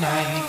night.